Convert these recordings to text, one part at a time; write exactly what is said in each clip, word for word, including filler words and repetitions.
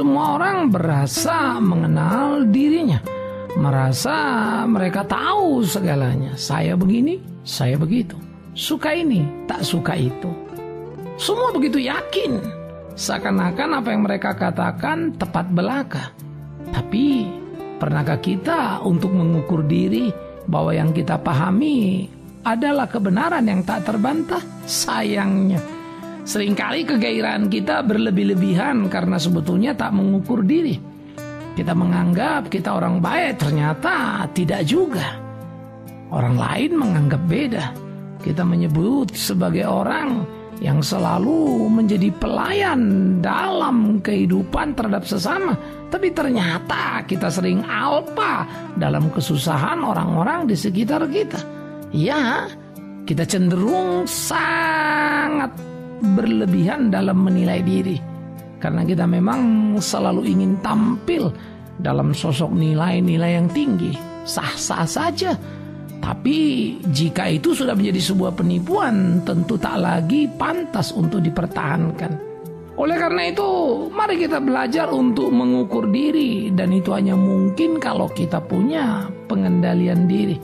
semua orang berasa mengenal dirinya, merasa mereka tahu segalanya. Saya begini, saya begitu, suka ini, tak suka itu. Semua begitu yakin, seakan-akan apa yang mereka katakan tepat belaka. Tapi pernahkah kita untuk mengukur diri bahwa yang kita pahami adalah kebenaran yang tak terbantah? Sayangnya seringkali kegairahan kita berlebih-lebihan karena sebetulnya tak mengukur diri. Kita menganggap kita orang baik, ternyata tidak juga. Orang lain menganggap beda. Kita menyebut sebagai orang yang selalu menjadi pelayan dalam kehidupan terhadap sesama. Tapi ternyata kita sering alpa dalam kesusahan orang-orang di sekitar kita. Ya, kita cenderung sangat berlebihan dalam menilai diri, karena kita memang selalu ingin tampil dalam sosok nilai-nilai yang tinggi. Sah-sah saja. Tapi jika itu sudah menjadi sebuah penipuan, tentu tak lagi pantas untuk dipertahankan. Oleh karena itu, mari kita belajar untuk mengukur diri, dan itu hanya mungkin kalau kita punya pengendalian diri.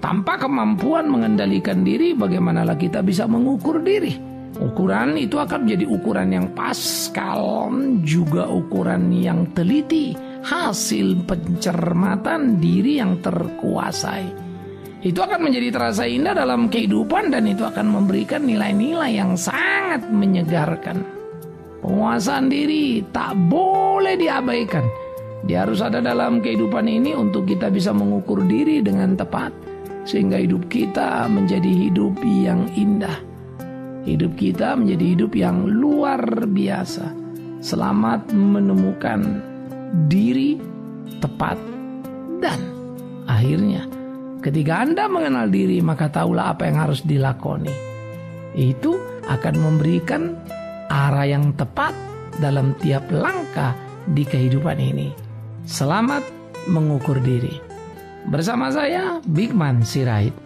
Tanpa kemampuan mengendalikan diri, bagaimanalah kita bisa mengukur diri? Ukuran itu akan menjadi ukuran yang pas, kalau juga ukuran yang teliti, hasil pencermatan diri yang terkuasai. Itu akan menjadi terasa indah dalam kehidupan, dan itu akan memberikan nilai-nilai yang sangat menyegarkan. Penguasaan diri tak boleh diabaikan. Dia harus ada dalam kehidupan ini untuk kita bisa mengukur diri dengan tepat, sehingga hidup kita menjadi hidup yang indah. Hidup kita menjadi hidup yang luar biasa. Selamat menemukan diri tepat. Dan akhirnya ketika Anda mengenal diri, maka tahulah apa yang harus dilakoni. Itu akan memberikan arah yang tepat dalam tiap langkah di kehidupan ini. Selamat mengukur diri. Bersama saya Bigman Sirait.